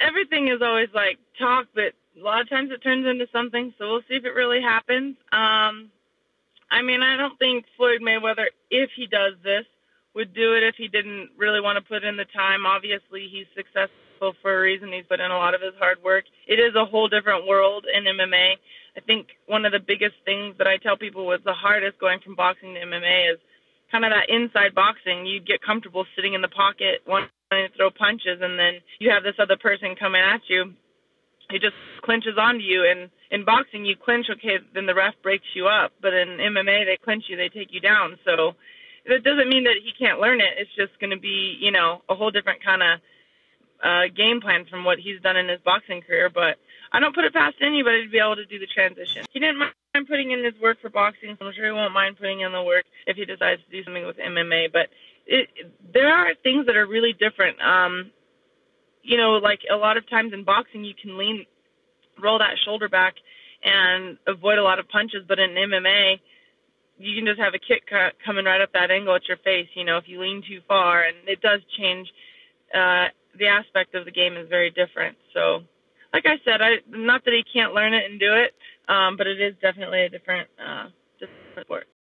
everything is always like talk, but a lot of times it turns into something, so we'll see if it really happens. I mean, I don't think Floyd Mayweather, if he does this, would do it if he didn't really want to put in the time. Obviously, he's successful for a reason. He's put in a lot of his hard work. It is a whole different world in MMA. I think one of the biggest things that I tell people was the hardest going from boxing to MMA is kind of that inside boxing. You get comfortable sitting in the pocket, wanting to throw punches, and then you have this other person coming at you. He just clinches onto you, and in boxing you clinch, okay, then the ref breaks you up, but in MMA they clinch you, they take you down. So that doesn't mean that he can't learn it. It's just going to be, you know, a whole different kind of game plan from what he's done in his boxing career. But I don't put it past anybody to be able to do the transition. He didn't mind putting in his work for boxing, so I'm sure he won't mind putting in the work if he decides to do something with MMA. But there are things that are really different. You know, like a lot of times in boxing, you can lean, roll that shoulder back and avoid a lot of punches. But in MMA, you can just have a kick coming right up that angle at your face, you know, if you lean too far. And it does change. The aspect of the game is very different. So, like I said, not that he can't learn it and do it, but it is definitely a different sport.